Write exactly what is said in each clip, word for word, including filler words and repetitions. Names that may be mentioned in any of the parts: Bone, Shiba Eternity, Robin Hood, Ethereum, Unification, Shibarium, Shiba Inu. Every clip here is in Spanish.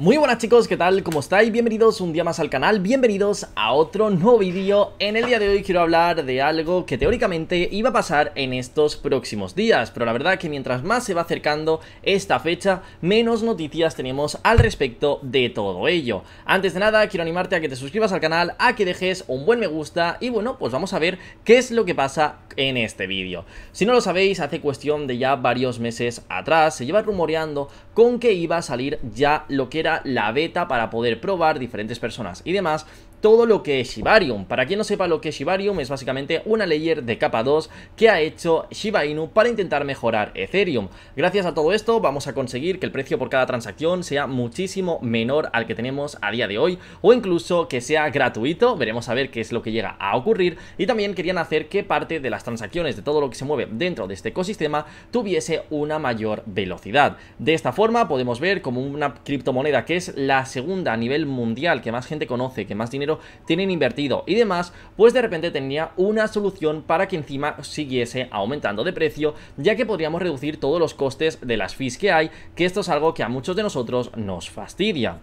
Muy buenas chicos, ¿qué tal? ¿Cómo estáis? Bienvenidos un día más al canal, bienvenidos a otro nuevo vídeo. En el día de hoy quiero hablar de algo que teóricamente iba a pasar en estos próximos días, pero la verdad que mientras más se va acercando esta fecha, menos noticias tenemos al respecto de todo ello. Antes de nada, quiero animarte a que te suscribas al canal, a que dejes un buen me gusta y bueno, pues vamos a ver qué es lo que pasa en este vídeo. Si no lo sabéis, hace cuestión de ya varios meses atrás, se lleva rumoreando con que iba a salir ya lo que era la beta para poder probar diferentes personas y demás todo lo que es Shibarium. Para quien no sepa lo que es Shibarium, es básicamente una layer de capa dos que ha hecho Shiba Inu para intentar mejorar Ethereum. Gracias a todo esto vamos a conseguir que el precio por cada transacción sea muchísimo menor al que tenemos a día de hoy, o incluso que sea gratuito. Veremos a ver qué es lo que llega a ocurrir. Y también querían hacer que parte de las transacciones de todo lo que se mueve dentro de este ecosistema tuviese una mayor velocidad. De esta forma podemos ver como una criptomoneda que es la segunda a nivel mundial, que más gente conoce, que más dinero tienen invertido y demás, pues de repente tenía una solución para que encima siguiese aumentando de precio, ya que podríamos reducir todos los costes de las fees que hay, que esto es algo que a muchos de nosotros nos fastidia.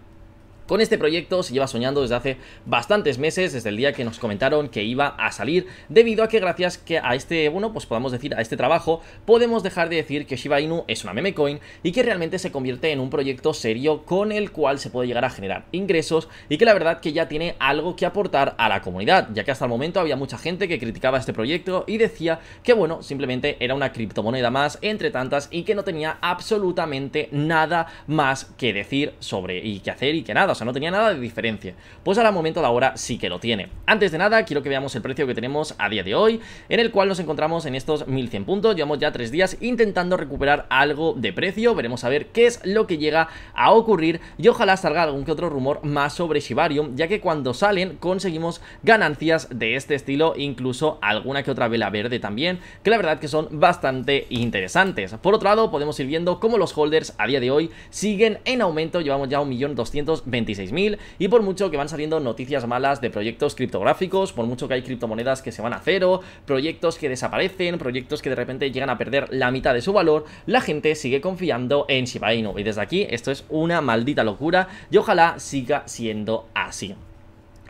Con este proyecto se lleva soñando desde hace bastantes meses, desde el día que nos comentaron que iba a salir, debido a que gracias que a este, bueno, pues podamos decir a este trabajo, podemos dejar de decir que Shiba Inu es una meme coin y que realmente se convierte en un proyecto serio con el cual se puede llegar a generar ingresos y que la verdad que ya tiene algo que aportar a la comunidad, ya que hasta el momento había mucha gente que criticaba este proyecto y decía que bueno, simplemente era una criptomoneda más entre tantas y que no tenía absolutamente nada más que decir sobre y que hacer y que nada. O sea, no tenía nada de diferencia. Pues al momento de ahora sí que lo tiene. Antes de nada, quiero que veamos el precio que tenemos a día de hoy, en el cual nos encontramos en estos mil cien puntos. Llevamos ya tres días intentando recuperar algo de precio. Veremos a ver qué es lo que llega a ocurrir y ojalá salga algún que otro rumor más sobre Shibarium, ya que cuando salen conseguimos ganancias de este estilo, incluso alguna que otra vela verde también, que la verdad que son bastante interesantes. Por otro lado, podemos ir viendo cómo los holders a día de hoy siguen en aumento. Llevamos ya un millón doscientos veinte mil y por mucho que van saliendo noticias malas de proyectos criptográficos, por mucho que hay criptomonedas que se van a cero, proyectos que desaparecen, proyectos que de repente llegan a perder la mitad de su valor, la gente sigue confiando en Shiba Inu y desde aquí esto es una maldita locura y ojalá siga siendo así.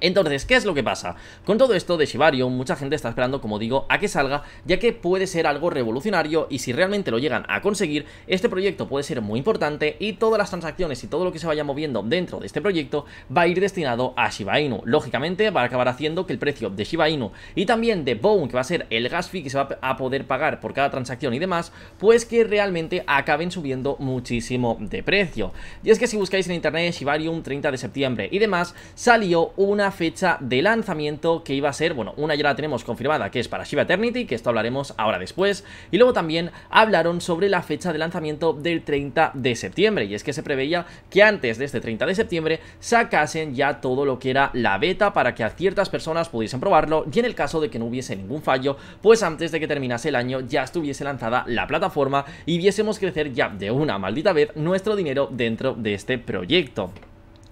Entonces, ¿qué es lo que pasa? Con todo esto de Shibarium, mucha gente está esperando, como digo, a que salga, ya que puede ser algo revolucionario y si realmente lo llegan a conseguir, este proyecto puede ser muy importante y todas las transacciones y todo lo que se vaya moviendo dentro de este proyecto va a ir destinado a Shiba Inu. Lógicamente, va a acabar haciendo que el precio de Shiba Inu y también de Bone, que va a ser el gas fee que se va a poder pagar por cada transacción y demás, pues que realmente acaben subiendo muchísimo de precio. Y es que si buscáis en internet Shibarium treinta de septiembre y demás, salió una fecha de lanzamiento que iba a ser, bueno, una ya la tenemos confirmada que es para Shiba Eternity, que esto hablaremos ahora después, y luego también hablaron sobre la fecha de lanzamiento del treinta de septiembre, y es que se preveía que antes de este treinta de septiembre sacasen ya todo lo que era la beta para que a ciertas personas pudiesen probarlo, y en el caso de que no hubiese ningún fallo, pues antes de que terminase el año ya estuviese lanzada la plataforma y viésemos crecer ya de una maldita vez nuestro dinero dentro de este proyecto.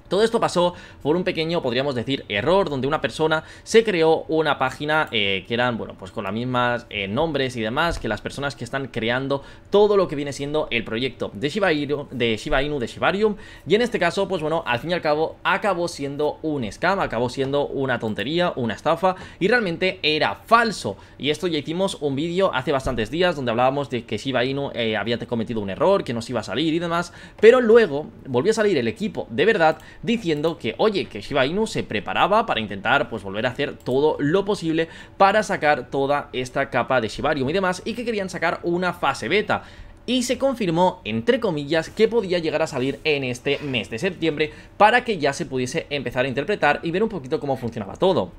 Todo esto pasó por un pequeño, podríamos decir, error, donde una persona se creó una página eh, que eran, bueno, pues con los mismos eh, nombres y demás que las personas que están creando todo lo que viene siendo el proyecto de Shiba Inu, de Shiba Inu, de Shibarium. Y en este caso, pues bueno, al fin y al cabo acabó siendo un scam, acabó siendo una tontería, una estafa y realmente era falso. Y esto ya hicimos un vídeo hace bastantes días donde hablábamos de que Shiba Inu eh, había cometido un error, que nos iba a salir y demás, pero luego volvió a salir el equipo de verdad diciendo que, oye, que Shiba Inu se preparaba para intentar, pues, volver a hacer todo lo posible para sacar toda esta capa de Shibarium y demás, y que querían sacar una fase beta. Y se confirmó, entre comillas, que podía llegar a salir en este mes de septiembre para que ya se pudiese empezar a interpretar y ver un poquito cómo funcionaba todo.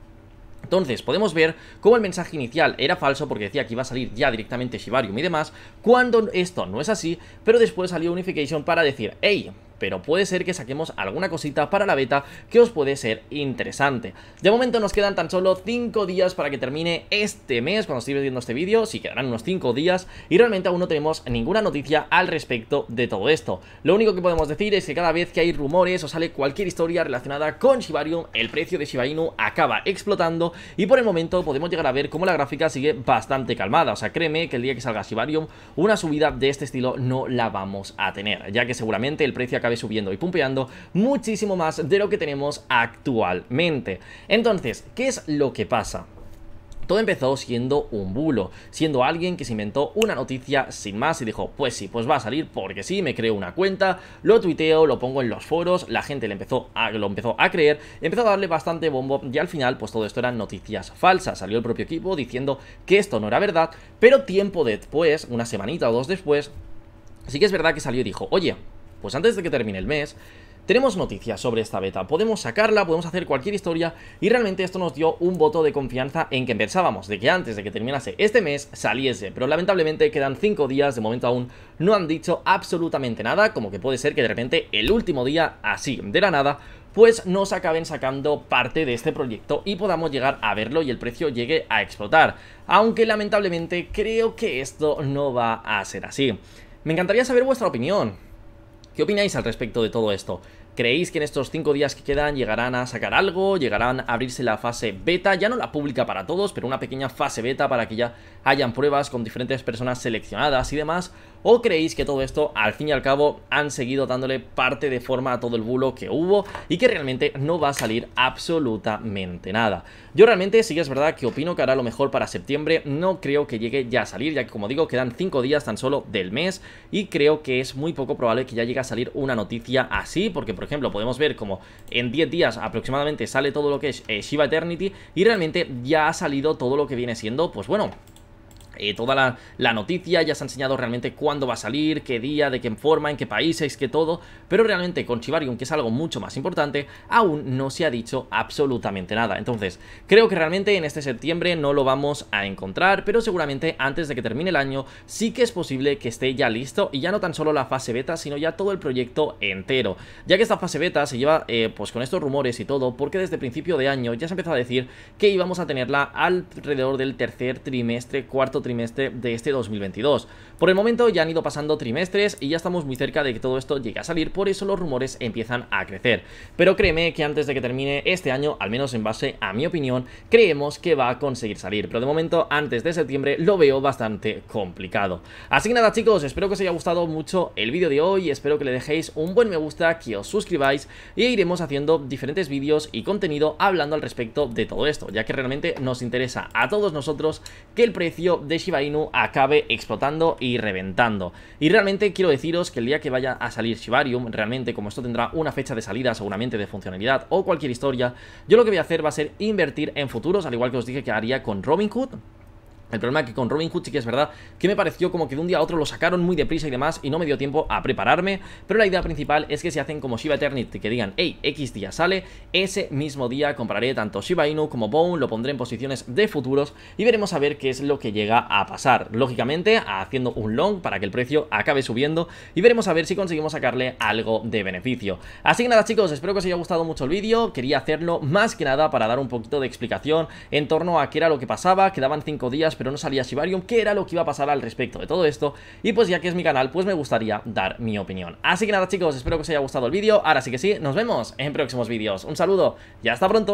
Entonces podemos ver cómo el mensaje inicial era falso porque decía que iba a salir ya directamente Shibarium y demás, cuando esto no es así, pero después salió Unification para decir, hey, pero puede ser que saquemos alguna cosita para la beta que os puede ser interesante. De momento nos quedan tan solo cinco días para que termine este mes, cuando estéis viendo este vídeo, sí quedarán unos cinco días y realmente aún no tenemos ninguna noticia al respecto de todo esto. Lo único que podemos decir es que cada vez que hay rumores o sale cualquier historia relacionada con Shibarium, el precio de Shiba Inu acaba explotando y por el momento podemos llegar a ver cómo la gráfica sigue bastante calmada. O sea, créeme que el día que salga Shibarium, una subida de este estilo no la vamos a tener, ya que seguramente el precio acabe acabe subiendo y pumpeando muchísimo más de lo que tenemos actualmente. Entonces, ¿qué es lo que pasa? Todo empezó siendo un bulo, siendo alguien que se inventó una noticia sin más y dijo, pues sí, pues va a salir porque sí, me creo una cuenta, lo tuiteo, lo pongo en los foros, la gente le empezó a, lo empezó a creer, empezó a darle bastante bombo y al final pues todo esto eran noticias falsas. Salió el propio equipo diciendo que esto no era verdad, pero tiempo después, una semanita o dos después, sí que es verdad que salió y dijo, oye, pues antes de que termine el mes, tenemos noticias sobre esta beta, podemos sacarla, podemos hacer cualquier historia y realmente esto nos dio un voto de confianza en que pensábamos de que antes de que terminase este mes saliese, pero lamentablemente quedan cinco días, de momento aún no han dicho absolutamente nada, como que puede ser que de repente el último día, así de la nada, pues nos acaben sacando parte de este proyecto y podamos llegar a verlo y el precio llegue a explotar, aunque lamentablemente creo que esto no va a ser así. Me encantaría saber vuestra opinión. ¿Qué opináis al respecto de todo esto? ¿Creéis que en estos cinco días que quedan llegarán a sacar algo? ¿Llegarán a abrirse la fase beta? Ya no la pública para todos, pero una pequeña fase beta para que ya hayan pruebas con diferentes personas seleccionadas y demás. ¿O creéis que todo esto, al fin y al cabo, han seguido dándole parte de forma a todo el bulo que hubo y que realmente no va a salir absolutamente nada? Yo realmente sí que es verdad que opino que hará lo mejor para septiembre. No creo que llegue ya a salir, ya que como digo, quedan cinco días tan solo del mes y creo que es muy poco probable que ya llegue a salir una noticia así, porque por ejemplo podemos ver como en diez días aproximadamente sale todo lo que es eh, Shiba Eternity y realmente ya ha salido todo lo que viene siendo, pues bueno... Eh, toda la, la noticia, ya se ha enseñado realmente cuándo va a salir, qué día, de qué forma, en qué países, qué todo, pero realmente con Shibarium, que es algo mucho más importante, aún no se ha dicho absolutamente nada. Entonces, creo que realmente en este septiembre no lo vamos a encontrar, pero seguramente antes de que termine el año sí que es posible que esté ya listo, y ya no tan solo la fase beta, sino ya todo el proyecto entero, ya que esta fase beta se lleva eh, pues con estos rumores y todo, porque desde principio de año ya se empezó a decir que íbamos a tenerla alrededor del tercer trimestre, cuarto trimestre trimestre de este dos mil veintidós. Por el momento ya han ido pasando trimestres y ya estamos muy cerca de que todo esto llegue a salir, por eso los rumores empiezan a crecer. Pero créeme que antes de que termine este año, al menos en base a mi opinión, creemos que va a conseguir salir, pero de momento antes de septiembre lo veo bastante complicado. Así que nada chicos, espero que os haya gustado mucho el vídeo de hoy, espero que le dejéis un buen me gusta, que os suscribáis y iremos haciendo diferentes vídeos y contenido hablando al respecto de todo esto, ya que realmente nos interesa a todos nosotros que el precio de Shiba Inu acabe explotando y reventando. Y realmente quiero deciros que el día que vaya a salir Shibarium, realmente como esto tendrá una fecha de salida seguramente de funcionalidad o cualquier historia, yo lo que voy a hacer va a ser invertir en futuros, al igual que os dije que haría con Robin Hood. El problema es que con Robin Hood sí que es verdad que me pareció como que de un día a otro lo sacaron muy deprisa y demás y no me dio tiempo a prepararme, pero la idea principal es que si hacen como Shiba Eternity, que digan, hey, X día sale, ese mismo día compraré tanto Shiba Inu como Bone, lo pondré en posiciones de futuros y veremos a ver qué es lo que llega a pasar, lógicamente haciendo un long para que el precio acabe subiendo y veremos a ver si conseguimos sacarle algo de beneficio. Así que nada chicos, espero que os haya gustado mucho el vídeo, quería hacerlo más que nada para dar un poquito de explicación en torno a qué era lo que pasaba, quedaban cinco días, pero pero no salía Shibarium, qué era lo que iba a pasar al respecto de todo esto, y pues ya que es mi canal, pues me gustaría dar mi opinión. Así que nada chicos, espero que os haya gustado el vídeo, ahora sí que sí, nos vemos en próximos vídeos, un saludo y hasta pronto.